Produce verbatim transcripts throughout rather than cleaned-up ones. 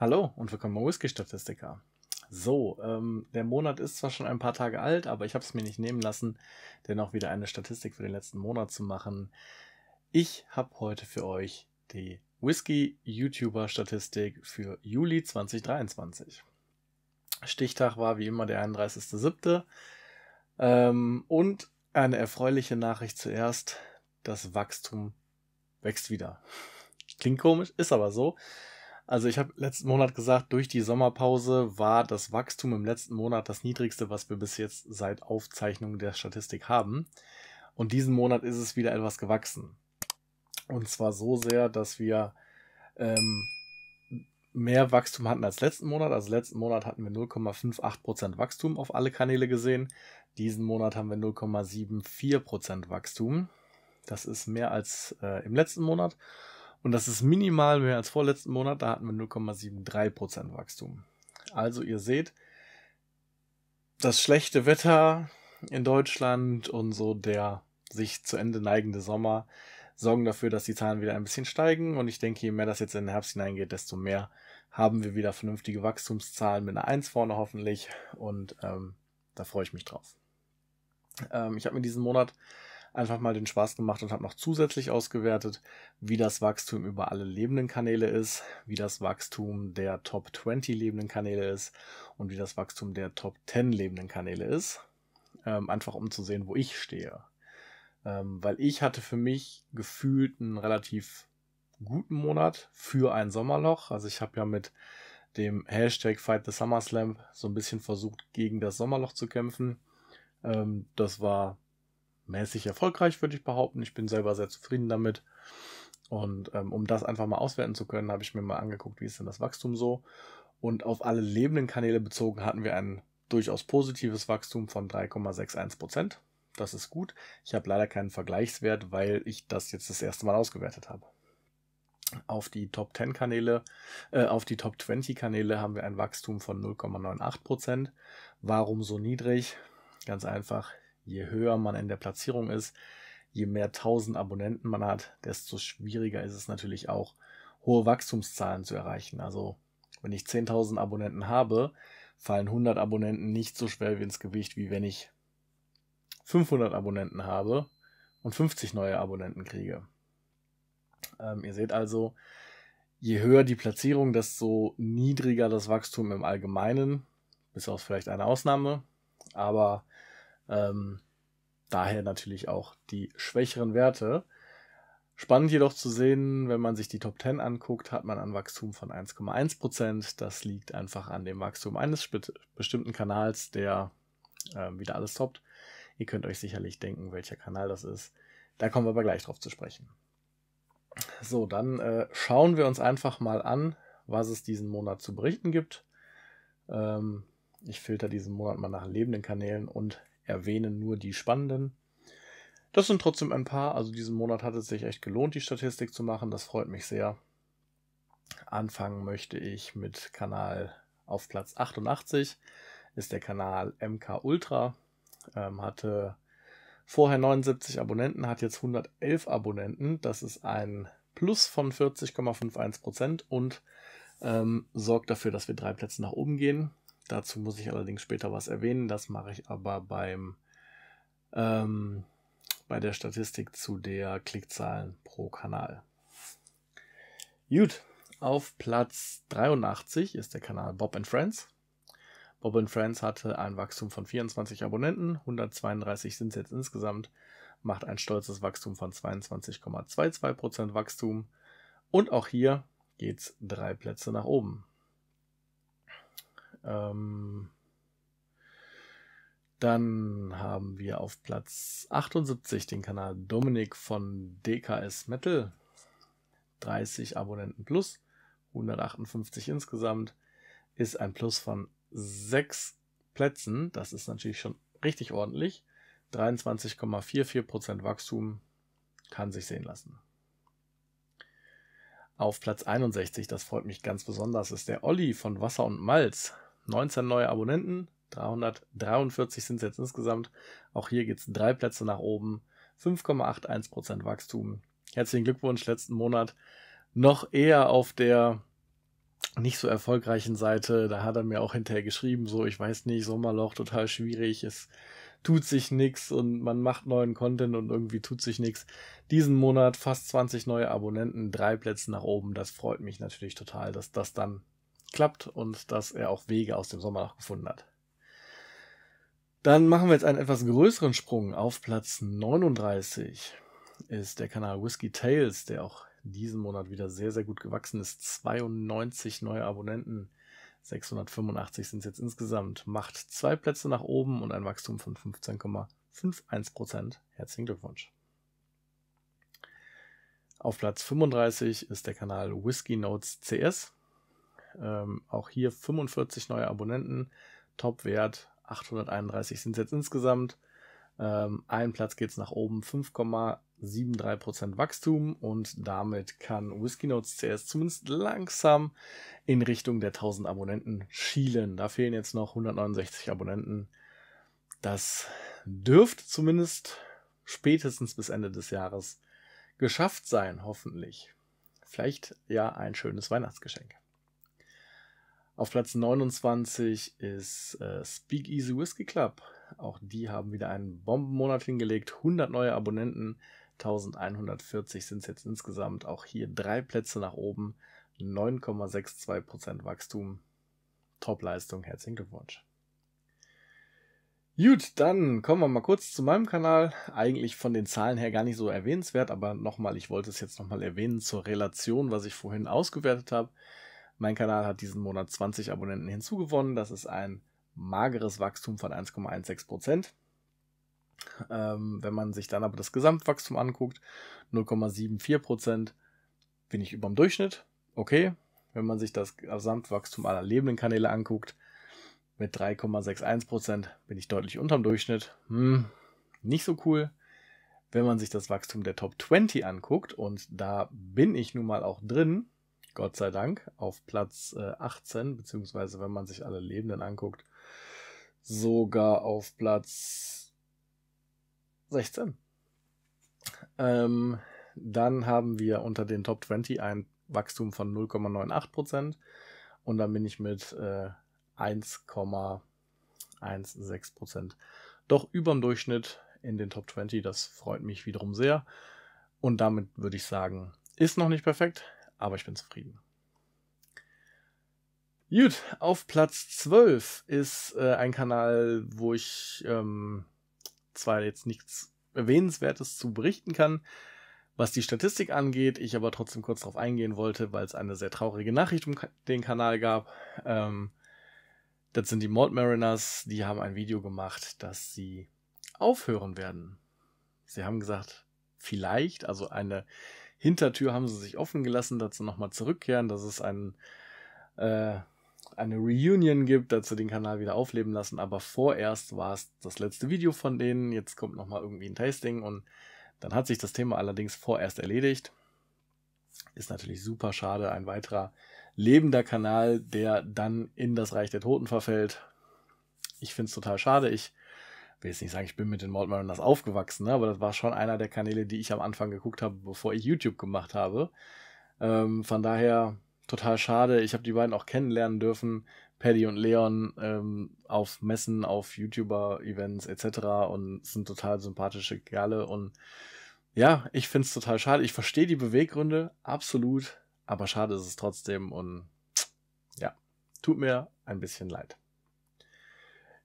Hallo und willkommen bei Whisky-Statistiker. So, ähm, der Monat ist zwar schon ein paar Tage alt, aber ich habe es mir nicht nehmen lassen, dennoch wieder eine Statistik für den letzten Monat zu machen. Ich habe heute für euch die Whisky-YouTuber-Statistik für Juli zwanzig dreiundzwanzig. Stichtag war wie immer der einunddreißigste siebte Ähm, und eine erfreuliche Nachricht zuerst, das Wachstum wächst wieder. Klingt komisch, ist aber so. Also ich habe letzten Monat gesagt, durch die Sommerpause war das Wachstum im letzten Monat das niedrigste, was wir bis jetzt seit Aufzeichnung der Statistik haben. Und diesen Monat ist es wieder etwas gewachsen. Und zwar so sehr, dass wir ähm, mehr Wachstum hatten als letzten Monat. Also letzten Monat hatten wir null Komma achtundfünfzig Prozent Wachstum auf alle Kanäle gesehen. Diesen Monat haben wir null Komma vierundsiebzig Prozent Wachstum. Das ist mehr als äh, im letzten Monat. Und das ist minimal mehr als vorletzten Monat, da hatten wir null Komma dreiundsiebzig Prozent Wachstum. Also ihr seht, das schlechte Wetter in Deutschland und so der sich zu Ende neigende Sommer sorgen dafür, dass die Zahlen wieder ein bisschen steigen. Und ich denke, je mehr das jetzt in den Herbst hineingeht, desto mehr haben wir wieder vernünftige Wachstumszahlen mit einer eins vorne hoffentlich. Und ähm, da freue ich mich drauf. Ähm, ich habe mir diesen Monat einfach mal den Spaß gemacht und habe noch zusätzlich ausgewertet, wie das Wachstum über alle lebenden Kanäle ist, wie das Wachstum der Top zwanzig lebenden Kanäle ist und wie das Wachstum der Top zehn lebenden Kanäle ist. Ähm, einfach um zu sehen, wo ich stehe. Ähm, weil ich hatte für mich gefühlt einen relativ guten Monat für ein Sommerloch. Also ich habe ja mit dem Hashtag Fight the Summer Slam so ein bisschen versucht, gegen das Sommerloch zu kämpfen. Ähm, das war mäßig erfolgreich, würde ich behaupten. Ich bin selber sehr zufrieden damit. Und ähm, um das einfach mal auswerten zu können, habe ich mir mal angeguckt, wie ist denn das Wachstum so. Und auf alle lebenden Kanäle bezogen hatten wir ein durchaus positives Wachstum von drei Komma einundsechzig Prozent. Das ist gut. Ich habe leider keinen Vergleichswert, weil ich das jetzt das erste Mal ausgewertet habe. Auf die Top zehn Kanäle, äh, auf die Top zwanzig Kanäle haben wir ein Wachstum von null Komma achtundneunzig Prozent. Warum so niedrig? Ganz einfach. Je höher man in der Platzierung ist, je mehr tausend Abonnenten man hat, desto schwieriger ist es natürlich auch, hohe Wachstumszahlen zu erreichen. Also wenn ich zehntausend Abonnenten habe, fallen hundert Abonnenten nicht so schwer wie ins Gewicht, wie wenn ich fünfhundert Abonnenten habe und fünfzig neue Abonnenten kriege. Ähm, ihr seht also, je höher die Platzierung, desto niedriger das Wachstum im Allgemeinen, bis auf vielleicht eine Ausnahme, aber Ähm, daher natürlich auch die schwächeren Werte. Spannend jedoch zu sehen, wenn man sich die Top zehn anguckt, hat man ein Wachstum von eins Komma eins Prozent. Das liegt einfach an dem Wachstum eines bestimmten Kanals, der äh, wieder alles toppt. Ihr könnt euch sicherlich denken, welcher Kanal das ist. Da kommen wir aber gleich drauf zu sprechen. So, dann äh, schauen wir uns einfach mal an, was es diesen Monat zu berichten gibt. Ähm, ich filter diesen Monat mal nach lebenden Kanälen und erwähnen nur die spannenden. Das sind trotzdem ein paar, also diesen Monat hat es sich echt gelohnt, die Statistik zu machen, das freut mich sehr. Anfangen möchte ich mit Kanal auf Platz achtundachtzig, ist der Kanal MKUltra, ähm, hatte vorher neunundsiebzig Abonnenten, hat jetzt hundertelf Abonnenten, das ist ein Plus von vierzig Komma einundfünfzig Prozent und ähm, sorgt dafür, dass wir drei Plätze nach oben gehen. Dazu muss ich allerdings später was erwähnen, das mache ich aber beim, ähm, bei der Statistik zu der Klickzahlen pro Kanal. Gut, auf Platz dreiundachtzig ist der Kanal B O B and Friends. B O B and Friends hatte ein Wachstum von vierundzwanzig Abonnenten, hundertzweiunddreißig sind es jetzt insgesamt, macht ein stolzes Wachstum von zweiundzwanzig Komma zweiundzwanzig Prozent Wachstum und auch hier geht es drei Plätze nach oben. Dann haben wir auf Platz achtundsiebzig den Kanal Dominik von D K S-Metall, dreißig Abonnenten plus, hundertachtundfünfzig insgesamt, ist ein Plus von sechs Plätzen, das ist natürlich schon richtig ordentlich, dreiundzwanzig Komma vierundvierzig Prozent Wachstum, kann sich sehen lassen. Auf Platz einundsechzig, das freut mich ganz besonders, ist der Olli von Wasser und Malz, neunzehn neue Abonnenten, dreihundertdreiundvierzig sind es jetzt insgesamt. Auch hier geht es drei Plätze nach oben, fünf Komma einundachtzig Prozent Wachstum. Herzlichen Glückwunsch, letzten Monat noch eher auf der nicht so erfolgreichen Seite, da hat er mir auch hinterher geschrieben, so, ich weiß nicht, Sommerloch, total schwierig, es tut sich nichts und man macht neuen Content und irgendwie tut sich nichts. Diesen Monat fast zwanzig neue Abonnenten, drei Plätze nach oben, das freut mich natürlich total, dass das dann klappt und dass er auch Wege aus dem Sommerloch gefunden hat. Dann machen wir jetzt einen etwas größeren Sprung. Auf Platz neununddreißig ist der Kanal Whisky Tales, der auch diesen Monat wieder sehr, sehr gut gewachsen ist. zweiundneunzig neue Abonnenten, sechshundertfünfundachtzig sind es jetzt insgesamt. Macht zwei Plätze nach oben und ein Wachstum von fünfzehn Komma einundfünfzig Prozent. Herzlichen Glückwunsch. Auf Platz fünfunddreißig ist der Kanal WhiskyNotes C S. Ähm, auch hier fünfundvierzig neue Abonnenten, Top-Wert, achthunderteinunddreißig sind es jetzt insgesamt. Ähm, ein Platz geht es nach oben, fünf Komma dreiundsiebzig Prozent Wachstum und damit kann WhiskyNotes C S zumindest langsam in Richtung der tausend Abonnenten schielen. Da fehlen jetzt noch hundertneunundsechzig Abonnenten. Das dürfte zumindest spätestens bis Ende des Jahres geschafft sein, hoffentlich. Vielleicht ja ein schönes Weihnachtsgeschenk. Auf Platz neunundzwanzig ist äh, Speakeasy Whisky Club. Auch die haben wieder einen Bombenmonat hingelegt. hundert neue Abonnenten, eintausendeinhundertvierzig sind es jetzt insgesamt. Auch hier drei Plätze nach oben, neun Komma zweiundsechzig Prozent Wachstum. Top-Leistung, herzlichen Glückwunsch. Gut, dann kommen wir mal kurz zu meinem Kanal. Eigentlich von den Zahlen her gar nicht so erwähnenswert, aber nochmal, ich wollte es jetzt nochmal erwähnen zur Relation, was ich vorhin ausgewertet habe. Mein Kanal hat diesen Monat zwanzig Abonnenten hinzugewonnen. Das ist ein mageres Wachstum von eins Komma sechzehn Prozent. Ähm, wenn man sich dann aber das Gesamtwachstum anguckt, null Komma vierundsiebzig Prozent, bin ich über dem Durchschnitt. Okay, wenn man sich das Gesamtwachstum aller lebenden Kanäle anguckt, mit drei Komma einundsechzig Prozent bin ich deutlich unter dem Durchschnitt. Hm, nicht so cool. Wenn man sich das Wachstum der Top zwanzig anguckt, und da bin ich nun mal auch drin, Gott sei Dank, auf Platz äh, achtzehn, beziehungsweise wenn man sich alle Lebenden anguckt, sogar auf Platz sechzehn. Ähm, dann haben wir unter den Top zwanzig ein Wachstum von null Komma acht neun Prozent und dann bin ich mit äh, eins Komma sechzehn Prozent doch über dem Durchschnitt in den Top zwanzig. Das freut mich wiederum sehr und damit würde ich sagen, ist noch nicht perfekt, aber ich bin zufrieden. Gut, auf Platz zwölf ist äh, ein Kanal, wo ich ähm, zwar jetzt nichts Erwähnenswertes zu berichten kann, was die Statistik angeht, ich aber trotzdem kurz darauf eingehen wollte, weil es eine sehr traurige Nachricht um den Kanal gab. Ähm, das sind die Malt Mariners, die haben ein Video gemacht, dass sie aufhören werden. Sie haben gesagt, vielleicht, also eine Hintertür haben sie sich offen gelassen, dass sie nochmal zurückkehren, dass es ein, äh, eine Reunion gibt, dass sie den Kanal wieder aufleben lassen, aber vorerst war es das letzte Video von denen, jetzt kommt nochmal irgendwie ein Tasting und dann hat sich das Thema allerdings vorerst erledigt. Ist natürlich super schade, ein weiterer lebender Kanal, der dann in das Reich der Toten verfällt. Ich finde es total schade, ich Ich will jetzt nicht sagen, ich bin mit den Malt Mariners aufgewachsen, ne? Aber das war schon einer der Kanäle, die ich am Anfang geguckt habe, bevor ich YouTube gemacht habe. Ähm, von daher total schade. Ich habe die beiden auch kennenlernen dürfen, Paddy und Leon, ähm, auf Messen, auf YouTuber-Events et cetera. Und sind total sympathische Kerle. Und ja, ich finde es total schade. Ich verstehe die Beweggründe, absolut. Aber schade ist es trotzdem. Und ja, tut mir ein bisschen leid.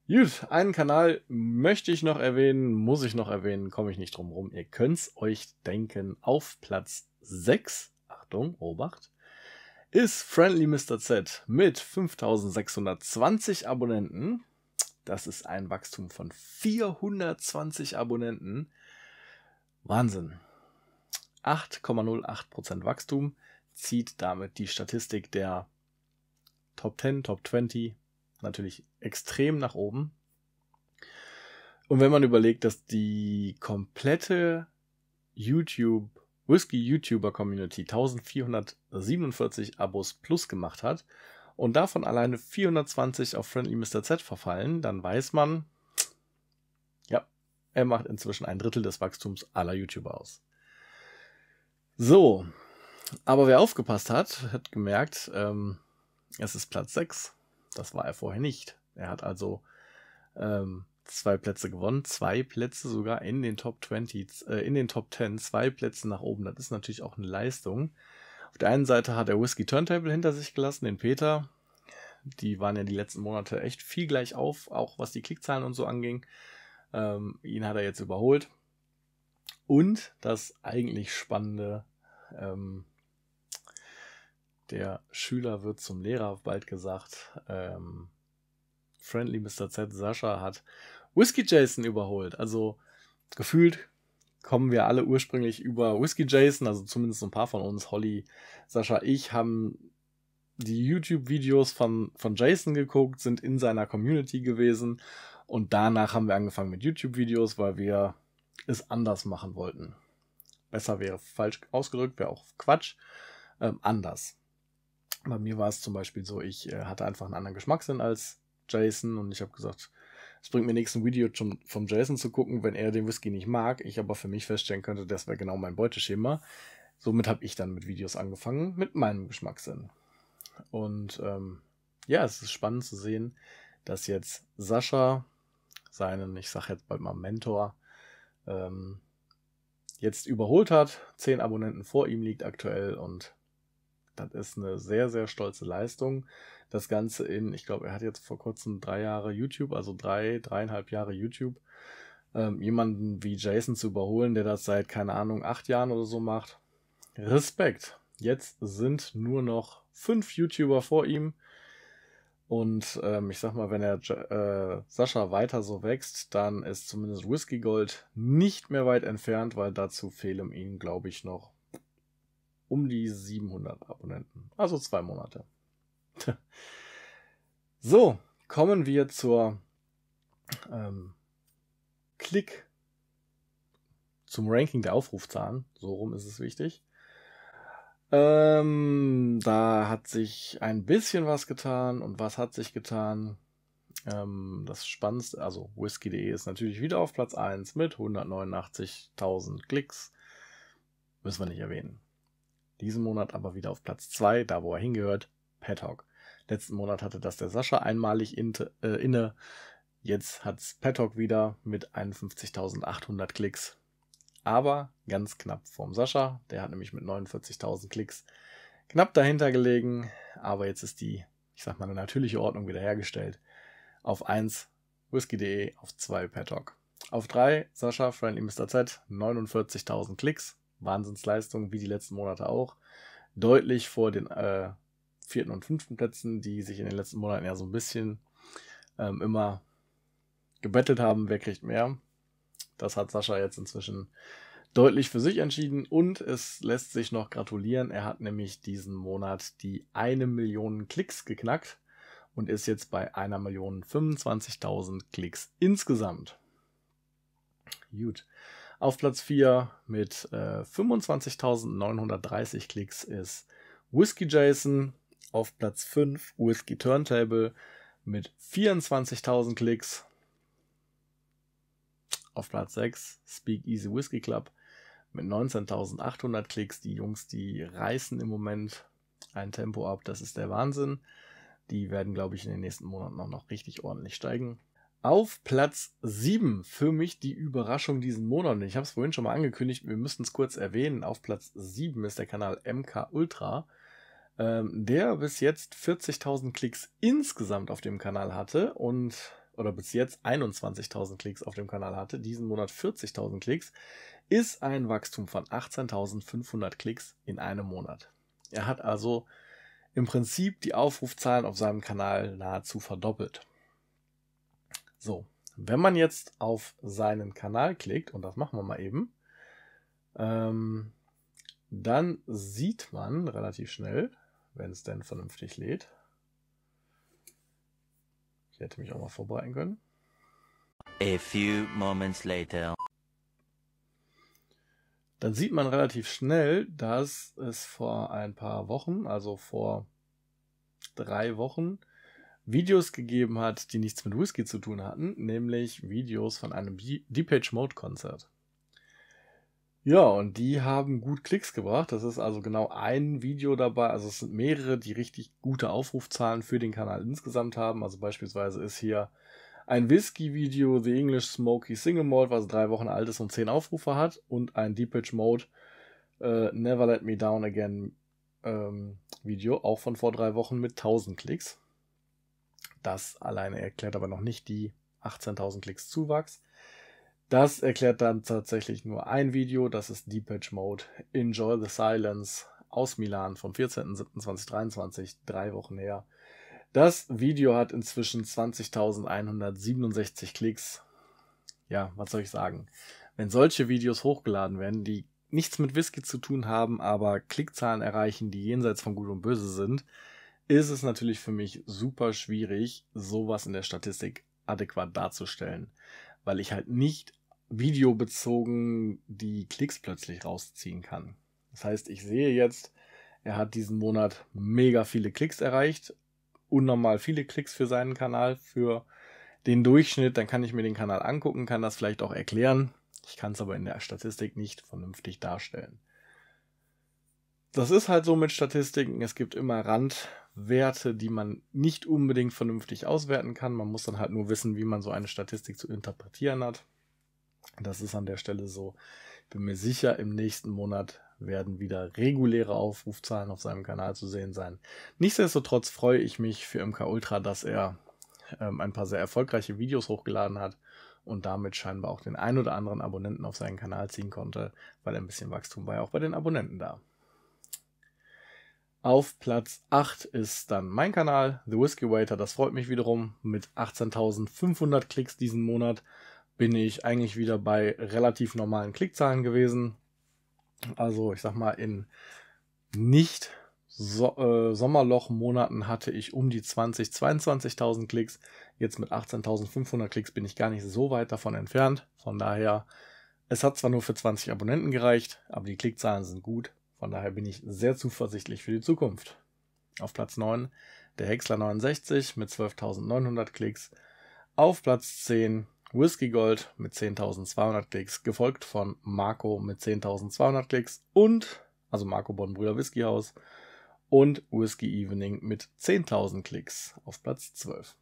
Gut, einen Kanal möchte ich noch erwähnen, muss ich noch erwähnen, komme ich nicht drum rum. Ihr könnt es euch denken, auf Platz sechs, Achtung, Obacht, ist Friendly Mister Z mit fünftausendsechshundertzwanzig Abonnenten. Das ist ein Wachstum von vierhundertzwanzig Abonnenten. Wahnsinn. acht Komma null acht Prozent Wachstum, zieht damit die Statistik der Top zehn, Top zwanzig natürlich extrem nach oben. Und wenn man überlegt, dass die komplette YouTube Whisky-YouTuber-Community eintausendvierhundertsiebenundvierzig Abos plus gemacht hat und davon alleine vierhundertzwanzig auf Friendly Mister Z verfallen, dann weiß man, ja, er macht inzwischen ein Drittel des Wachstums aller YouTuber aus. So, aber wer aufgepasst hat, hat gemerkt, ähm, Es ist Platz sechs. Das war er vorher nicht. Er hat also ähm, zwei Plätze gewonnen. Zwei Plätze sogar in den Top zwanzig, äh, in den Top zehn. Zwei Plätze nach oben. Das ist natürlich auch eine Leistung. Auf der einen Seite hat er Whisky Turntable hinter sich gelassen, den Peter. Die waren ja die letzten Monate echt viel gleich auf, auch was die Klickzahlen und so anging. Ähm, ihn hat er jetzt überholt. Und das eigentlich Spannende, ähm, der Schüler wird zum Lehrer, bald gesagt. Ähm, Friendly Mister Z, Sascha, hat Whisky Jason überholt. Also gefühlt kommen wir alle ursprünglich über Whisky Jason, also zumindest ein paar von uns, Holly, Sascha, ich, haben die YouTube-Videos von, von Jason geguckt, sind in seiner Community gewesen und danach haben wir angefangen mit YouTube-Videos, weil wir es anders machen wollten. Besser wäre falsch ausgedrückt, wäre auch Quatsch. Ähm, anders. Bei mir war es zum Beispiel so, ich äh, hatte einfach einen anderen Geschmackssinn als Jason und ich habe gesagt, es bringt mir nichts, ein Video zum, vom Jason zu gucken, wenn er den Whisky nicht mag, ich aber für mich feststellen könnte, das wäre genau mein Beuteschema. Somit habe ich dann mit Videos angefangen, mit meinem Geschmackssinn. Und ähm, ja, es ist spannend zu sehen, dass jetzt Sascha, seinen, ich sage jetzt bald mal Mentor, ähm, jetzt überholt hat. Zehn Abonnenten vor ihm liegt aktuell und das ist eine sehr, sehr stolze Leistung. Das Ganze in, ich glaube, er hat jetzt vor kurzem drei Jahre YouTube, also drei, dreieinhalb Jahre YouTube. Ähm, jemanden wie Jason zu überholen, der das seit, keine Ahnung, acht Jahren oder so macht. Respekt! Jetzt sind nur noch fünf YouTuber vor ihm. Und ähm, ich sag mal, wenn er äh, Sascha weiter so wächst, dann ist zumindest Whisky Gold nicht mehr weit entfernt, weil dazu fehlen ihm, glaube ich, noch um die siebenhundert Abonnenten. Also zwei Monate. So, kommen wir zur ähm, Klick, zum Ranking der Aufrufzahlen. So rum ist es wichtig. Ähm, da hat sich ein bisschen was getan und was hat sich getan? Ähm, das Spannendste, also Whisky.de ist natürlich wieder auf Platz eins mit hundertneunundachtzigtausend Klicks. Müssen wir nicht erwähnen. Diesen Monat aber wieder auf Platz zwei, da wo er hingehört, Paddock. Letzten Monat hatte das der Sascha einmalig in, äh, inne. Jetzt hat es Paddock wieder mit einundfünfzigtausendachthundert Klicks. Aber ganz knapp vorm Sascha, der hat nämlich mit neunundvierzigtausend Klicks knapp dahinter gelegen, aber jetzt ist die, ich sag mal, eine natürliche Ordnung wiederhergestellt. Auf eins Whisky.de, auf zwei Paddock. Auf drei Sascha, Friendly Mister Z, neunundvierzigtausend Klicks, Wahnsinnsleistung, wie die letzten Monate auch. Deutlich vor den äh, vierten und fünften Plätzen, die sich in den letzten Monaten ja so ein bisschen ähm, immer gebettelt haben, wer kriegt mehr. Das hat Sascha jetzt inzwischen deutlich für sich entschieden und es lässt sich noch gratulieren. Er hat nämlich diesen Monat die eine Million Klicks geknackt und ist jetzt bei einer Million fünfundzwanzigtausend Klicks insgesamt. Gut. Auf Platz vier mit äh, fünfundzwanzigtausendneunhundertdreißig Klicks ist Whisky Jason. Auf Platz fünf Whisky Turntable mit vierundzwanzigtausend Klicks. Auf Platz sechs Speakeasy Whisky Club mit neunzehntausendachthundert Klicks. Die Jungs, die reißen im Moment ein Tempo ab. Das ist der Wahnsinn. Die werden, glaube ich, in den nächsten Monaten auch noch richtig ordentlich steigen. Auf Platz sieben für mich die Überraschung diesen Monat. Ich habe es vorhin schon mal angekündigt. Wir müssen es kurz erwähnen. Auf Platz sieben ist der Kanal MKUltra, ähm, der bis jetzt vierzigtausend Klicks insgesamt auf dem Kanal hatte und oder bis jetzt einundzwanzigtausend Klicks auf dem Kanal hatte, diesen Monat vierzigtausend Klicks, ist ein Wachstum von achtzehntausendfünfhundert Klicks in einem Monat. Er hat also im Prinzip die Aufrufzahlen auf seinem Kanal nahezu verdoppelt. So, wenn man jetzt auf seinen Kanal klickt, und das machen wir mal eben, ähm, dann sieht man relativ schnell, wenn es denn vernünftig lädt, ich hätte mich auch mal vorbereiten können. A few moments later. Dann sieht man relativ schnell, dass es vor ein paar Wochen, also vor drei Wochen, Videos gegeben hat, die nichts mit Whisky zu tun hatten, nämlich Videos von einem Depeche Mode Konzert. Ja, und die haben gut Klicks gebracht. Das ist also genau ein Video dabei. Also es sind mehrere, die richtig gute Aufrufzahlen für den Kanal insgesamt haben. Also beispielsweise ist hier ein Whisky-Video, The English Smoky Single Malt, was drei Wochen alt ist und zehn Aufrufe hat. Und ein Depeche Mode äh, Never Let Me Down Again ähm, Video, auch von vor drei Wochen mit tausend Klicks. Das alleine erklärt aber noch nicht die achtzehntausend Klicks Zuwachs. Das erklärt dann tatsächlich nur ein Video, das ist Depeche Mode Enjoy the Silence aus Milan vom vierzehnten siebten zweitausenddreiundzwanzig, drei Wochen her. Das Video hat inzwischen zwanzigtausendeinhundertsiebenundsechzig Klicks. Ja, was soll ich sagen? Wenn solche Videos hochgeladen werden, die nichts mit Whisky zu tun haben, aber Klickzahlen erreichen, die jenseits von Gut und Böse sind, ist es natürlich für mich super schwierig, sowas in der Statistik adäquat darzustellen, weil ich halt nicht videobezogen die Klicks plötzlich rausziehen kann. Das heißt, ich sehe jetzt, er hat diesen Monat mega viele Klicks erreicht, unnormal viele Klicks für seinen Kanal, für den Durchschnitt, dann kann ich mir den Kanal angucken, kann das vielleicht auch erklären. Ich kann es aber in der Statistik nicht vernünftig darstellen. Das ist halt so mit Statistiken, es gibt immer Randwerte, die man nicht unbedingt vernünftig auswerten kann. Man muss dann halt nur wissen, wie man so eine Statistik zu interpretieren hat. Das ist an der Stelle so. Ich bin mir sicher, im nächsten Monat werden wieder reguläre Aufrufzahlen auf seinem Kanal zu sehen sein. Nichtsdestotrotz freue ich mich für MKUltra, dass er ähm, ein paar sehr erfolgreiche Videos hochgeladen hat und damit scheinbar auch den ein oder anderen Abonnenten auf seinen Kanal ziehen konnte, weil ein bisschen Wachstum war ja auch bei den Abonnenten da. Auf Platz acht ist dann mein Kanal, The Whisky Waiter, das freut mich wiederum. Mit achtzehntausendfünfhundert Klicks diesen Monat bin ich eigentlich wieder bei relativ normalen Klickzahlen gewesen. Also ich sag mal, in nicht so äh, Sommerloch-Monaten hatte ich um die zwanzig-, zweiundzwanzigtausend Klicks. Jetzt mit achtzehntausendfünfhundert Klicks bin ich gar nicht so weit davon entfernt. Von daher, es hat zwar nur für zwanzig Abonnenten gereicht, aber die Klickzahlen sind gut. Von daher bin ich sehr zuversichtlich für die Zukunft. Auf Platz neun der Hexler neunundsechzig mit zwölftausendneunhundert Klicks. Auf Platz zehn Whisky Gold mit zehntausendzweihundert Klicks, gefolgt von Marco mit zehntausendzweihundert Klicks und, also Marco Bonn Brühler Whiskyhaus und Whisky Evening mit zehntausend Klicks auf Platz zwölf.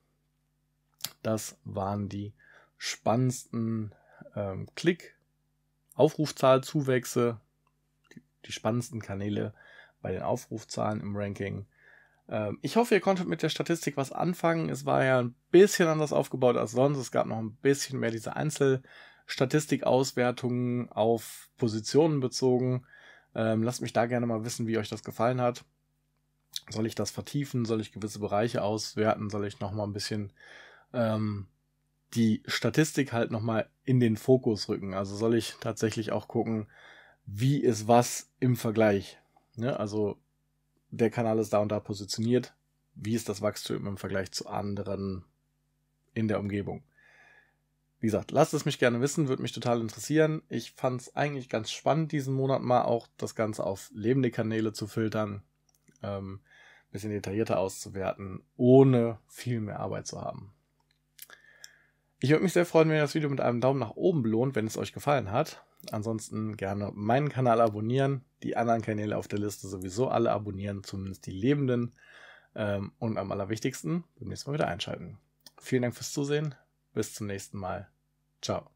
Das waren die spannendsten ähm, Klick-Aufrufzahl-Zuwächse, die spannendsten Kanäle bei den Aufrufzahlen im Ranking. Ähm, ich hoffe, ihr konntet mit der Statistik was anfangen. Es war ja ein bisschen anders aufgebaut als sonst. Es gab noch ein bisschen mehr diese Einzelstatistikauswertungen auf Positionen bezogen. Ähm, lasst mich da gerne mal wissen, wie euch das gefallen hat. Soll ich das vertiefen? Soll ich gewisse Bereiche auswerten? Soll ich nochmal ein bisschen ähm, die Statistik halt nochmal in den Fokus rücken? Also soll ich tatsächlich auch gucken, wie ist was im Vergleich? Ne? Also der Kanal ist da und da positioniert. Wie ist das Wachstum im Vergleich zu anderen in der Umgebung? Wie gesagt, lasst es mich gerne wissen, würde mich total interessieren. Ich fand es eigentlich ganz spannend, diesen Monat mal auch das Ganze auf lebende Kanäle zu filtern, ähm, ein bisschen detaillierter auszuwerten, ohne viel mehr Arbeit zu haben. Ich würde mich sehr freuen, wenn ihr das Video mit einem Daumen nach oben belohnt, wenn es euch gefallen hat. Ansonsten gerne meinen Kanal abonnieren, die anderen Kanäle auf der Liste sowieso alle abonnieren, zumindest die lebenden. Und am allerwichtigsten beim nächsten Mal wieder einschalten. Vielen Dank fürs Zusehen, bis zum nächsten Mal. Ciao.